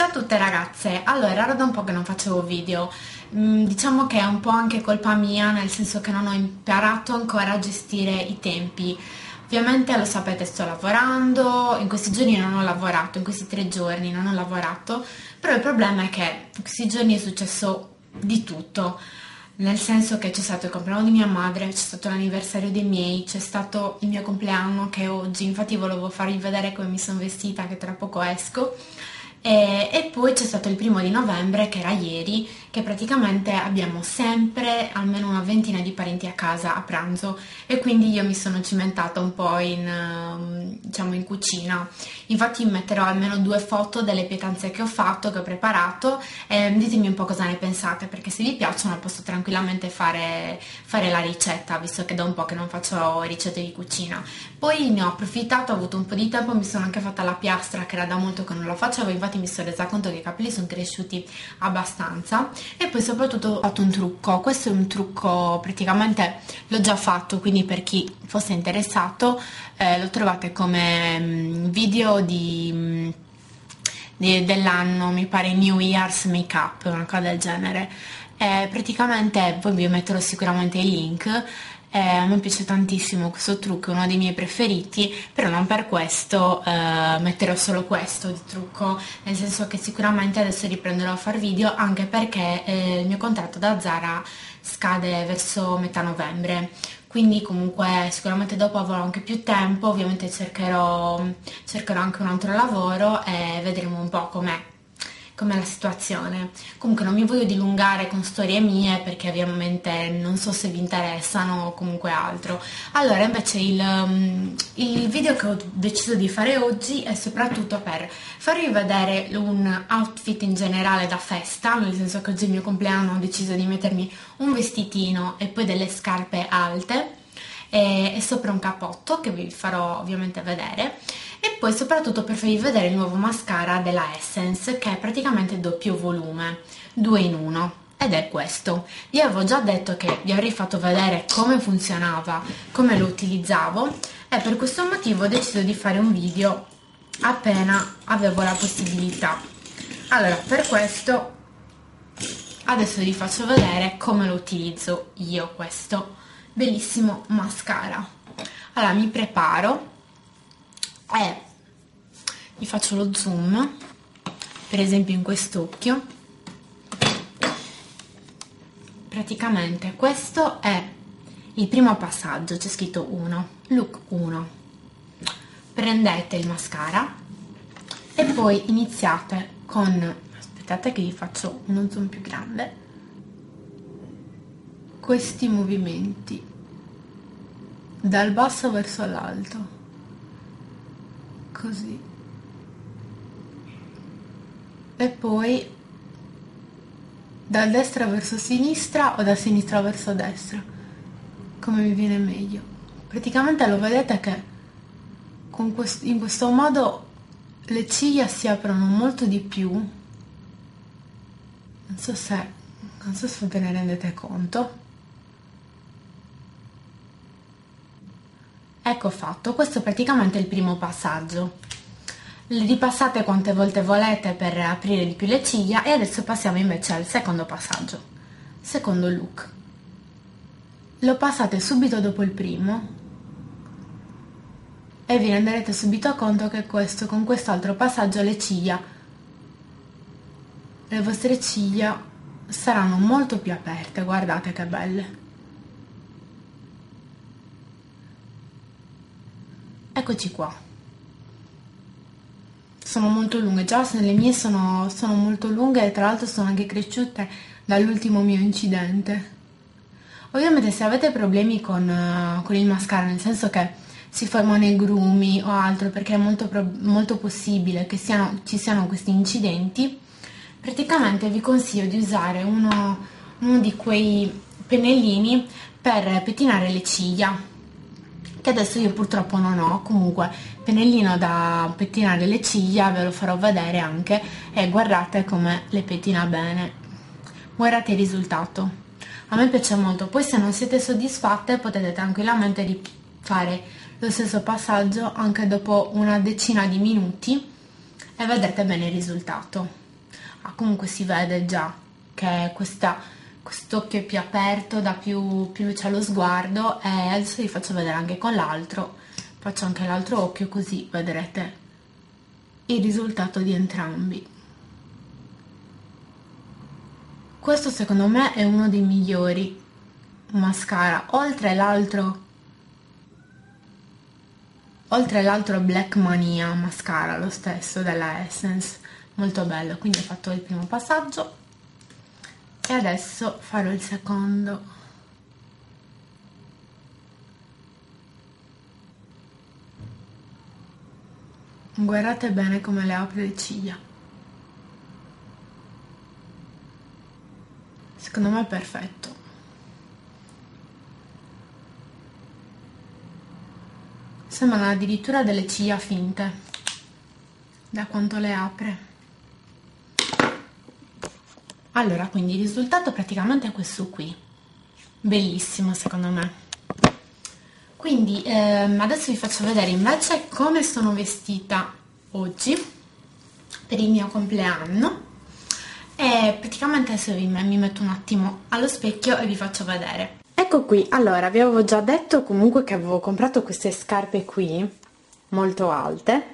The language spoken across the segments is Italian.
Ciao a tutte ragazze, allora era da un po' che non facevo video, diciamo che è un po' anche colpa mia, nel senso che non ho imparato ancora a gestire i tempi. Ovviamente lo sapete, sto lavorando, in questi giorni non ho lavorato, in questi 3 giorni non ho lavorato, però il problema è che in questi giorni è successo di tutto, nel senso che c'è stato il compleanno di mia madre, c'è stato l'anniversario dei miei, c'è stato il mio compleanno che oggi, infatti volevo farvi vedere come mi sono vestita che tra poco esco. E poi c'è stato il 1° di novembre, che era ieri, che praticamente abbiamo sempre almeno una ventina di parenti a casa a pranzo, e quindi io mi sono cimentata un po' in cucina. Infatti metterò almeno 2 foto delle pietanze che ho fatto, che ho preparato, e ditemi un po' cosa ne pensate, perché se vi piacciono posso tranquillamente fare la ricetta, visto che da un po' che non faccio ricette di cucina. Poi ne ho approfittato, ho avuto un po' di tempo, mi sono anche fatta la piastra, che era da molto che non la facevo, infatti mi sono resa conto che i capelli sono cresciuti abbastanza. E poi soprattutto ho fatto un trucco, questo è un trucco, praticamente l'ho già fatto, quindi per chi fosse interessato lo trovate come video dell'anno, mi pare New Year's Makeup, una cosa del genere. Praticamente poi vi metterò sicuramente il link. A me piace tantissimo questo trucco, è uno dei miei preferiti, però non per questo metterò solo questo di trucco, nel senso che sicuramente adesso riprenderò a far video, anche perché il mio contratto da Zara scade verso metà novembre, quindi comunque sicuramente dopo avrò anche più tempo. Ovviamente cercherò anche un altro lavoro e vedremo un po' com'è la situazione. Comunque non mi voglio dilungare con storie mie, perché ovviamente non so se vi interessano o comunque altro. Allora invece il video che ho deciso di fare oggi è soprattutto per farvi vedere un outfit in generale da festa, nel senso che oggi è il mio compleanno, ho deciso di mettermi un vestitino e poi delle scarpe alte e sopra un cappotto, che vi farò ovviamente vedere. E poi soprattutto per farvi vedere il nuovo mascara della Essence, che è praticamente doppio volume, 2 in 1, ed è questo. Vi avevo già detto che vi avrei fatto vedere come funzionava, come lo utilizzavo, e per questo motivo ho deciso di fare un video appena avevo la possibilità. Allora, per questo adesso vi faccio vedere come lo utilizzo io questo bellissimo mascara. Allora, mi preparo e vi faccio lo zoom, per esempio in quest'occhio. Praticamente questo è il primo passaggio, c'è scritto 1, look 1. Prendete il mascara e poi iniziate con, aspettate che vi faccio uno zoom più grande, questi movimenti dal basso verso l'alto, così, e poi da destra verso sinistra o da sinistra verso destra, come vi viene meglio. Praticamente lo vedete che con in questo modo le ciglia si aprono molto di più, non so se ve ne rendete conto. Ecco fatto, questo è praticamente il primo passaggio. Le ripassate quante volte volete per aprire di più le ciglia. E adesso passiamo invece al secondo passaggio, secondo look. Lo passate subito dopo il primo e vi renderete subito conto che con quest'altro passaggio le vostre ciglia saranno molto più aperte, guardate che belle. Eccoci qua, sono molto lunghe, già le mie sono molto lunghe, e tra l'altro sono anche cresciute dall'ultimo mio incidente. Ovviamente se avete problemi con il mascara, nel senso che si formano i grumi o altro, perché è molto possibile che ci siano questi incidenti, praticamente vi consiglio di usare uno di quei pennellini per pettinare le ciglia, che adesso io purtroppo non ho. Comunque pennellino da pettinare le ciglia, ve lo farò vedere anche, e guardate come le pettina bene, guardate il risultato, a me piace molto. Poi se non siete soddisfatte potete tranquillamente rifare lo stesso passaggio anche dopo una decina di minuti e vedrete bene il risultato. comunque si vede già che quest'occhio è più aperto, dà più luce allo sguardo. E adesso vi faccio vedere anche con l'altro, faccio anche l'altro occhio, così vedrete il risultato di entrambi. Questo secondo me è uno dei migliori mascara, oltre l'altro Black Mania mascara, lo stesso della Essence, molto bello. Quindi ho fatto il primo passaggio e adesso farò il secondo. Guardate bene come le apre le ciglia. Secondo me è perfetto. Sembrano addirittura delle ciglia finte, da quanto le apre. Allora, quindi il risultato praticamente è questo qui. Bellissimo secondo me. Quindi adesso vi faccio vedere invece come sono vestita oggi per il mio compleanno. E praticamente adesso mi metto un attimo allo specchio e vi faccio vedere. Ecco qui, allora vi avevo già detto comunque che avevo comprato queste scarpe qui, molto alte.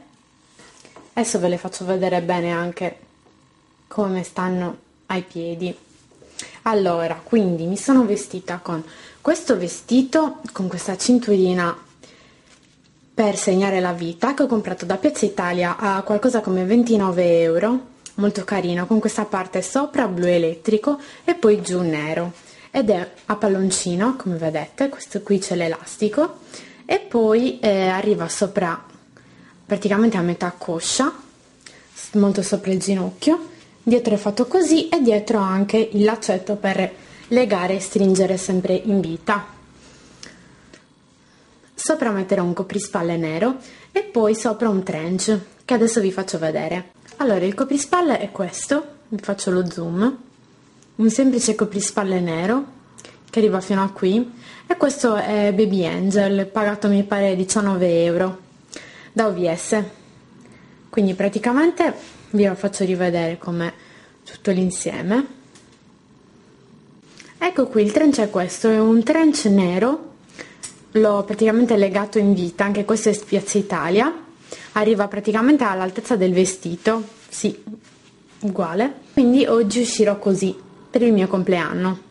Adesso ve le faccio vedere bene anche come stanno ai piedi. Allora, quindi mi sono vestita con questo vestito, con questa cinturina per segnare la vita, che ho comprato da Piazza Italia a qualcosa come 29 euro, molto carino, con questa parte sopra blu elettrico e poi giù nero, ed è a palloncino come vedete. Questo qui c'è l'elastico e poi arriva sopra praticamente a metà coscia, molto sopra il ginocchio. Dietro è fatto così e dietro anche il laccetto per legare e stringere sempre in vita. Sopra metterò un coprispalle nero e poi sopra un trench che adesso vi faccio vedere. Allora, il coprispalle è questo, vi faccio lo zoom, un semplice coprispalle nero che arriva fino a qui, e questo è Baby Angel, pagato mi pare 19 euro da OVS. Quindi praticamente vi faccio rivedere com'è tutto l'insieme. Ecco qui, il trench è questo, è un trench nero, l'ho praticamente legato in vita, anche questo è Piazza Italia, arriva praticamente all'altezza del vestito, sì, uguale. Quindi oggi uscirò così per il mio compleanno.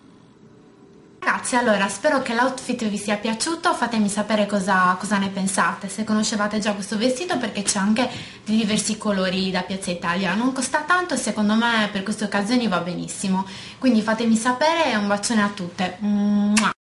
Ragazzi, allora spero che l'outfit vi sia piaciuto, fatemi sapere cosa ne pensate, se conoscevate già questo vestito, perché c'è anche di diversi colori da Piazza Italia, non costa tanto e secondo me per queste occasioni va benissimo. Quindi fatemi sapere e un bacione a tutte. Mua.